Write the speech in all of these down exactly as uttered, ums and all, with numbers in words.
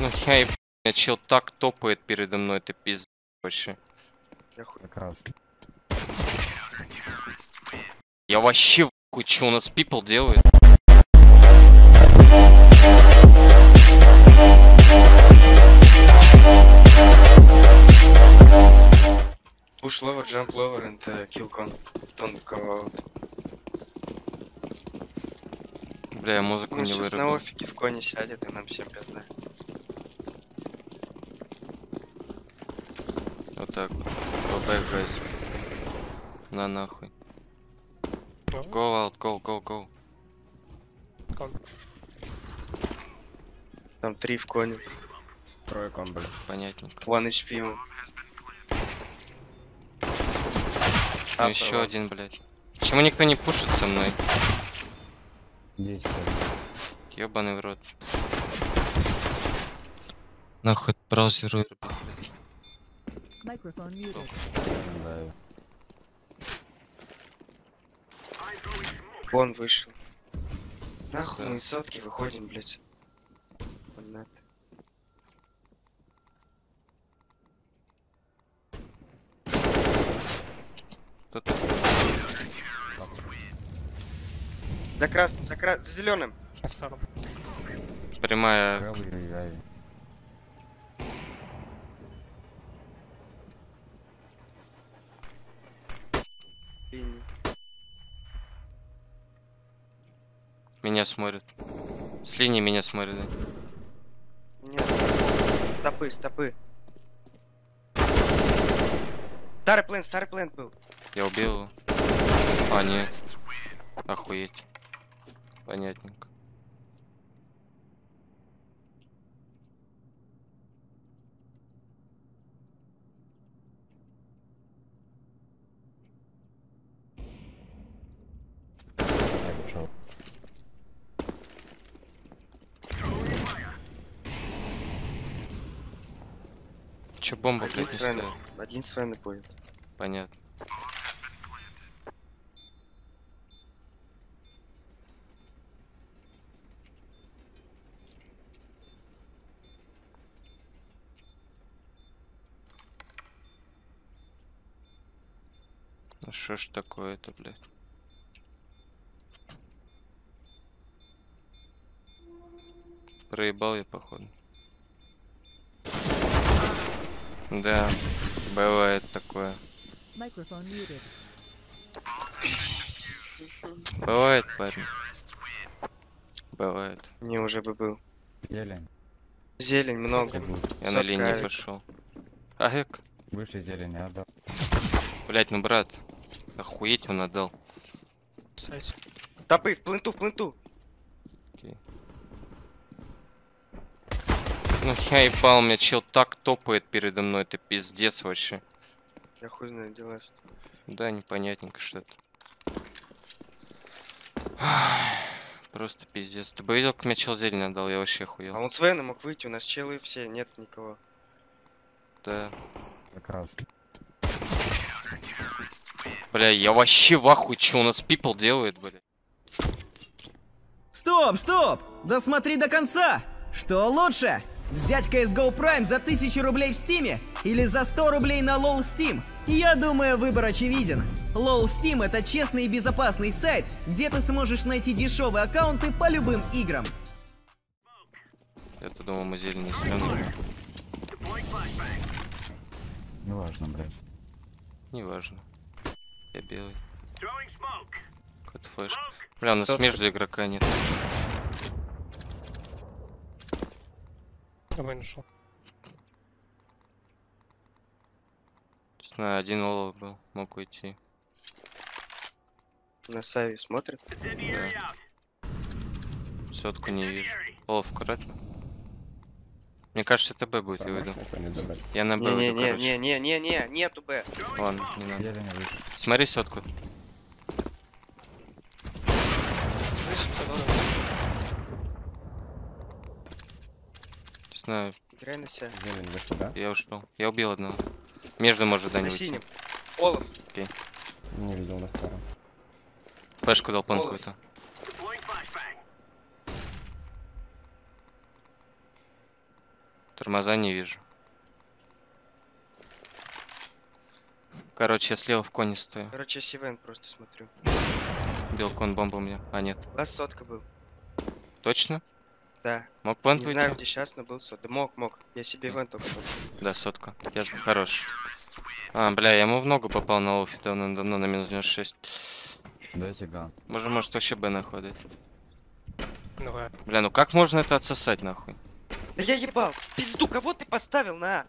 Ну я еб... чел так топает передо мной, это пиздец вообще. Я хуй красный. Я вообще в хуй, что у нас people делает. Push lower, jump lower and uh, kill con. Don't go out. Бля, я музыку ну, не вырубил. На офике в коне сядет и нам всем пизда. Вот так. Бабай, гайз. На нахуй. Go out, go, go, go. Кон. Там три в коне. Трое кон, блядь. Понятненько. один эйч пи ему. Ну а еще один, блядь. Почему никто не пушит со мной? Здесь, ёбаный в рот. Нахуй браузер блядь. Микрофон мьютед. Он вышел. Нахуй да. Мы из сотки выходим, блядь. Понятно. За красным, за красным, за зеленым. Прямая. Меня смотрят. С линии меня смотрят. Да? Нет, стопы, стопы. Старый плент, старый плент был. Я убил его. А, нет. Охуеть. Понятненько. Че бомба прилетела? Один с вами будет. Понятно. Ну что ж такое-то, блядь? Проебал я, походу. Да, бывает такое. Бывает, парень. Бывает. Не уже бы был. Зелень. Зелень много. Я на линии пошел. Аэк. Выше зелень, а да. Блять, ну брат, охуеть он отдал. Топы, в пленту, в пленту. Окей. Ну я ебал, у меня чел так топает передо мной, это пиздец вообще. Я хуй знаю, дела что. Да, непонятненько что-то. Просто пиздец. Ты бы видел, как мне чел зелень отдал, я вообще охуел. А он с Веном мог выйти, у нас челы все, нет никого. Да. Как раз. Бля, я вообще в ахуе, что у нас people делает, бля. Стоп, стоп! Да смотри до конца! Что лучше? Взять си эс го Prime за тысячу рублей в Steam или за сто рублей на LoL Steam? Я думаю, выбор очевиден. LoL Steam — это честный и безопасный сайт, где ты сможешь найти дешевые аккаунты по любым играм. Я-то думал, мы зеленый зеленый. Не важно, блядь. Не важно. Я белый. Какой-то флешка. Бля, у нас Тот... между игрока нет. Вынешел. Честно, один олов был, мог уйти. На Сави смотрит? Да. Сотку не вижу. Олов аккуратно. Мне кажется, это Б будет, я выйду. Я на Б выйду, короче. Не-не-не-не-не, нету Б. Ладно, не надо. Смотри сотку. Знаю. Играй на себя. Я ушел. Я убил одного. Между может да не синим. Олаф. Окей. Не видел на старом. Флешку дал панку это. Тормоза не вижу. Короче, я слева в коне стою. Короче, я Сивен просто смотрю. Белкон, бомба у меня. А, нет. У вас сотка был. Точно? Да. Мог вент выйти? Не знаю, где сейчас, но был сотка. Да мог, мог. Я себе вент только сотка. Да, сотка. Я же хорош. А, бля, я ему в ногу попал на лоуфе давно-давно на минус шесть. Дайте ган. Можно, может, вообще Б находить. Давай. Бля, ну как можно это отсосать, нахуй? Да я ебал! В пизду, кого ты поставил на?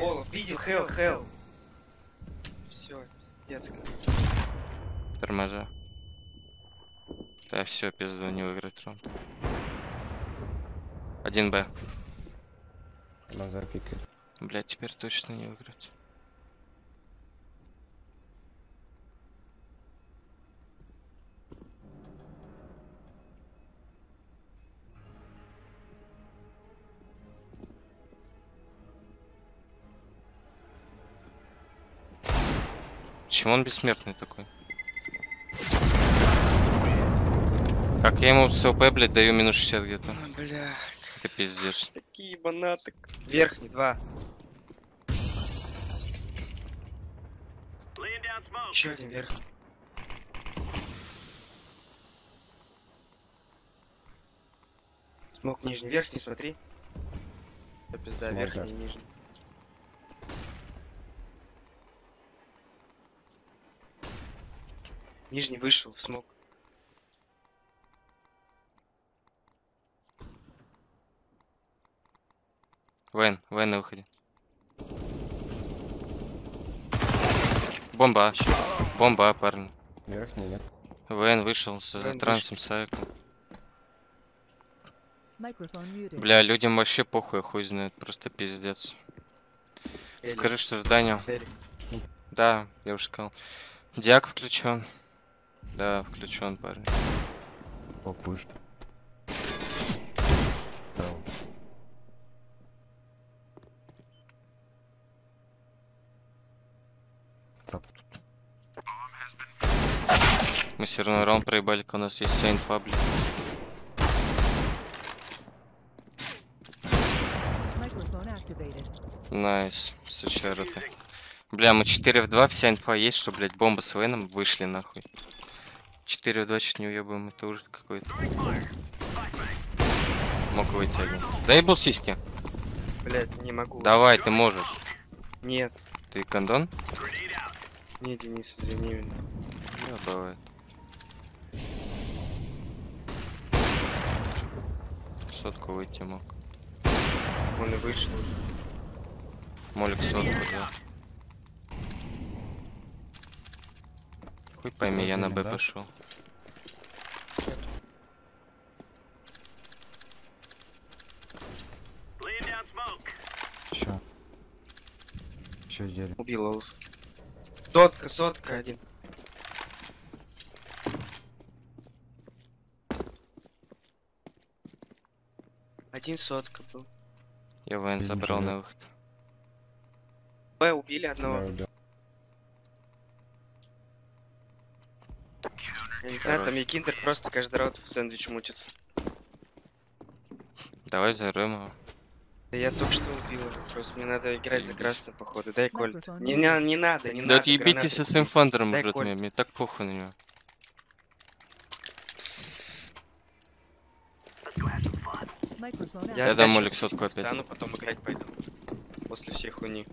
О, видел, хел, хел. Все, детская. Тормоза. Да, все, пизду, не выиграть раунд. один Б. Назар пикает. Бля, теперь точно не выиграть. Почему он бессмертный такой? Как я ему с ОП, блядь, даю минус шестьдесят где-то. А, бля. Это пиздец. Такие банаты. Верхний, два. Еще один верхний. Смог нижний, верхний, смотри. Это пизда, верхний и нижний. Нижний вышел, смог. Вэн, Вэн на выходе. Бомба, бомба, парни. Верхний нет. Вэн вышел с Вэн трансом сайком. Бля, людям вообще похуй, хуй знает, просто пиздец. Скажи, что здание. Да, я уже сказал. Диак включен. Да, включен, парень. Попуш. Да. Топ. Мы все равно раунд проебали, у нас есть вся инфа, блин. Найс, сучара-то. Бля, мы четыре в два, вся инфа есть, что, блядь, бомба с Вейном вышли, нахуй. четыре в два чуть не уебаем, это уже какой-то. Мог выйти один. Дай был сиськи. Блядь, не могу. Давай, ты можешь. Нет. Ты кондон? Не, Денис, извини меня. Да, бывает. Сотку выйти мог. Он и вышел. Молик сотку, да. Хуй пойми, я на Б пошел. Все. Все сделали. Убил лов. Сотка, сотка один. Один сотка был. Я Вэн забрал на выход. Б убили одного. Я не знаю, там Екиндер просто каждый раунд в сэндвич мутится. Давай взорвем его. Да я только что убил его, просто мне надо играть за красный, походу. Дай кольт. Не, не, не надо, не да надо. Да отъебитесь со своим фандером, брат, мне, мне так похуй на него. Я, я дам Молик сотку опять. Да, ну потом играть пойду. После всей хуйни.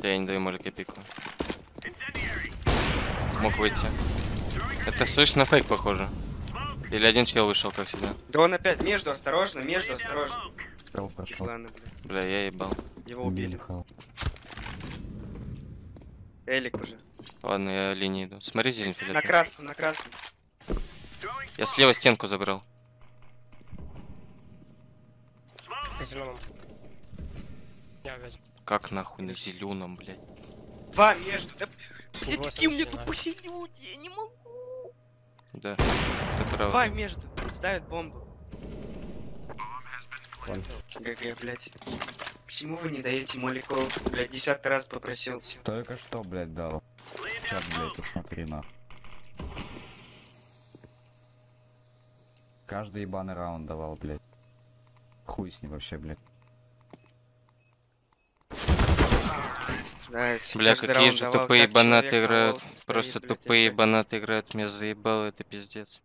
Да я не даю Молика пику. Мог выйти. Это слышно на фейк похоже. Или один чел вышел, как всегда. Да он опять между, осторожно, между, осторожно. Ладно, бля. Бля, я ебал. Его убили. Элик уже. Ладно, я линии иду. Смотри, зелень филет. На красном, на красном. Я слева стенку забрал. На зеленом. Как нахуй на зеленом, блядь? Два между. Да... Блядь, какие у меня тупые люди, я не могу. Да, это правда. Давай между, ставят бомбу. ГГ, блядь. Почему вы не даете моликов? Блядь, десятый раз попросил. Только что, блядь, дал. Сейчас, блядь, посмотри на. Каждый ебаный раунд давал, блядь. Хуй с ним вообще, блядь. Nice. Бля, каждый какие же давал, тупые банаты играют. Просто стоит, тупые банаты играют. Меня заебало, это пиздец.